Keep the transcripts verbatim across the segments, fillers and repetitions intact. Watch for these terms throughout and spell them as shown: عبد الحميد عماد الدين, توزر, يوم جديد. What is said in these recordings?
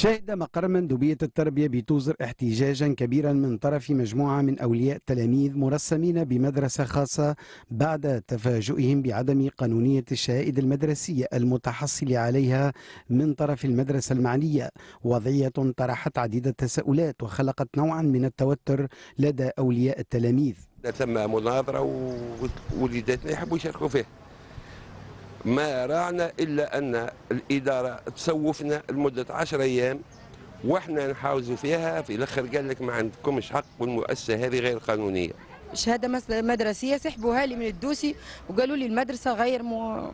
شهد مقر مندوبية التربية بتوزر احتجاجا كبيرا من طرف مجموعة من أولياء تلاميذ مرسمين بمدرسة خاصة بعد تفاجئهم بعدم قانونية الشهائد المدرسية المتحصل عليها من طرف المدرسة المعنية، وضعية طرحت عديد التساؤلات وخلقت نوعا من التوتر لدى أولياء التلاميذ. تم مناظرة ووليداتنا يحبوا يشاركوا فيها، ما راعنا إلا أن الإدارة تسوفنا لمدة عشر أيام وإحنا نحاوزوا فيها، في الأخر قال لك ما عندكمش حق والمؤسسة هذه غير قانونية. شهادة مدرسية سحبوها لي من الدوسي وقالوا لي المدرسة غير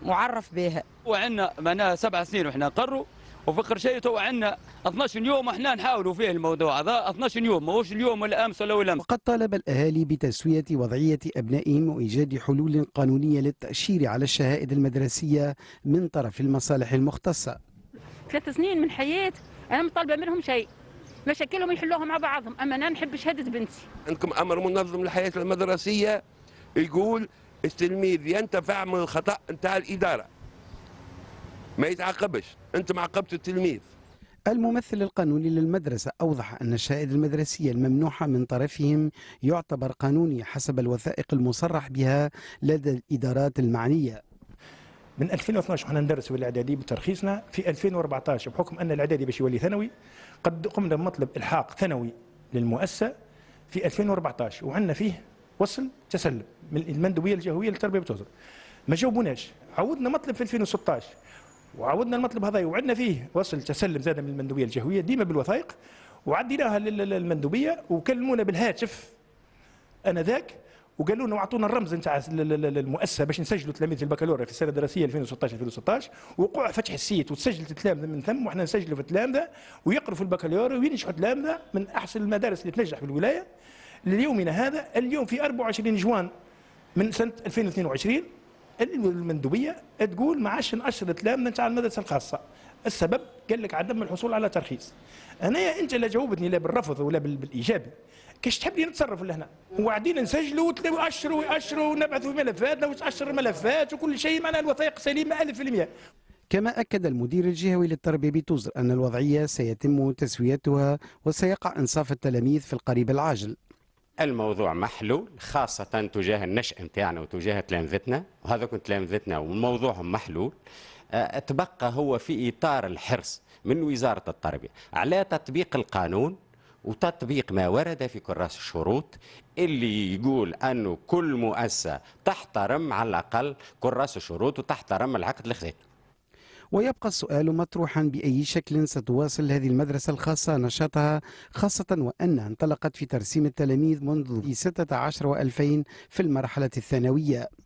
معرف بها. وعندنا معناها سبع سنين وإحنا نقروا، وفكر شيء تو عندنا اثناش يوم احنا نحاولوا فيه الموضوع هذا، اثناش يوم ماهوش اليوم ولا امس ولا والامس. وقد طالب الاهالي بتسويه وضعيه ابنائهم وايجاد حلول قانونيه للتاشير على الشهائد المدرسيه من طرف المصالح المختصه. ثلاث سنين من حياتي انا مطالبه منهم شيء، مشاكلهم يحلوها مع بعضهم، اما انا نحب شهاده بنتي. عندكم امر منظم للحياه المدرسيه يقول التلميذ ينتفع من الخطا نتاع الاداره، ما يتعاقبش، انتم عاقبتوا التلميذ. الممثل القانوني للمدرسة أوضح أن الشهادة المدرسية الممنوحة من طرفهم يعتبر قانوني حسب الوثائق المصرح بها لدى الإدارات المعنية. من ألفين واثناش احنا ندرس في الإعدادي بترخيصنا، في ألفين وأربعطاش بحكم أن الإعدادي باش يولي ثانوي قد قمنا بمطلب إلحاق ثانوي للمؤسسة في ألفين وأربعطاش وعندنا فيه وصل تسلم من المندوبية الجهوية للتربية بتوزر، ما جاوبوناش، عودنا مطلب في ألفين وستطاش وعودنا المطلب هذا وعدنا فيه وصل تسلم زاد من المندوبيه الجهويه ديما بالوثائق، وعديناها للمندوبيه وكلمونا بالهاتف انذاك وقالوا لنا واعطونا الرمز نتاع المؤسسه باش نسجلوا تلاميذ البكالوريا في السنه الدراسيه ألفين وستطاش ألفين وسبعطاش، وقوع فتح السيت وتسجلت التلامذه من ثم واحنا نسجلوا في التلامذه ويقروا في البكالوريا وينجحوا التلامذه من احسن المدارس اللي تنجح في الولايه ليومنا هذا. اليوم في أربعة وعشرين جوان من سنه ألفين واثنين وعشرين المندوبيه تقول ما عادش ناشر التلامذه نتاع المدرسه الخاصه، السبب قال لك عدم الحصول على ترخيص. انايا انت لا جاوبتني لا بالرفض ولا بالايجابي، كاش تحب لي نتصرف لهنا؟ وقاعدين نسجلوا واشروا واشروا ونبعثوا ملفاتنا وتاشر الملفات وكل شيء، معناها الوثائق سليمه ألف بالمئة. كما أكد المدير الجهوي للتربية بتوزر أن الوضعية سيتم تسويتها وسيقع إنصاف التلاميذ في القريب العاجل. الموضوع محلول خاصة تجاه النشأ نتاعنا وتجاه تلامذتنا، وهذا كنت تلامذتنا وموضوعهم محلول. تبقى هو في إطار الحرص من وزارة التربية على تطبيق القانون وتطبيق ما ورد في كراس الشروط، اللي يقول أنه كل مؤسسة تحترم على الأقل كراس الشروط وتحترم العقد الخزاني. ويبقى السؤال مطروحا، بأي شكل ستواصل هذه المدرسة الخاصة نشاطها، خاصة وأنها انطلقت في ترسيم التلاميذ منذ ستة عشر وألفين في المرحلة الثانوية.